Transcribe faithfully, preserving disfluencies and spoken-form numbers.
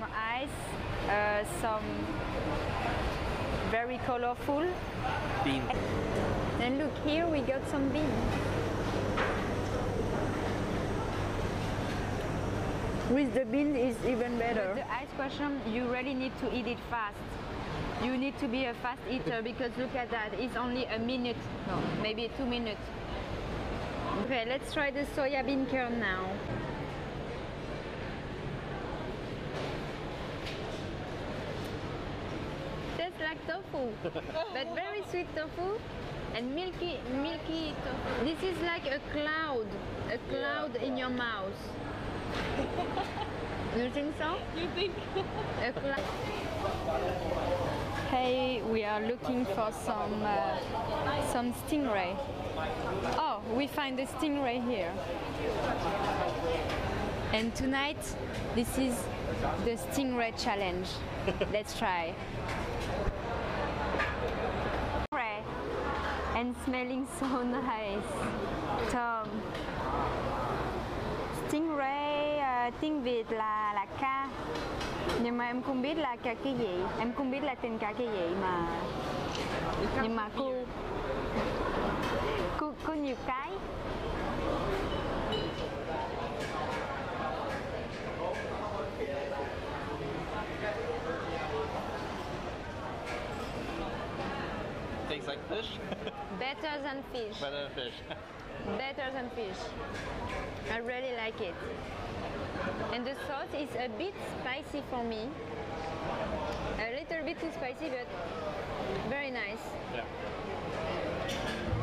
some ice, uh, some very colorful beans. And look, here we got some beans. With the beans is even better. With the ice question, you really need to eat it fast. You need to be a fast eater because look at that, it's only a minute, no, maybe two minutes. Okay, let's try the soya bean kernel now. Tastes like tofu, but very sweet tofu and milky, milky tofu. This is like a cloud, a cloud yeah, in your mouth. You think so? You think? A cloud. Hey, we are looking for some uh, some stingray. Oh, we find the stingray here. And tonight, this is the stingray challenge. Let's try. And smelling so nice. Tom. Stingray, uh, tiếng Việt là là cá. Nhưng mà em không biết là cá cái gì. Em không biết là tên cá cái gì mà. Nhưng mà cô Cô, cô nhiều cái. Tastes like fish. Better than fish. Better than fish. Better than fish. I really like it. And the sauce is a bit spicy for me. A little bit too spicy, but very nice. Yeah.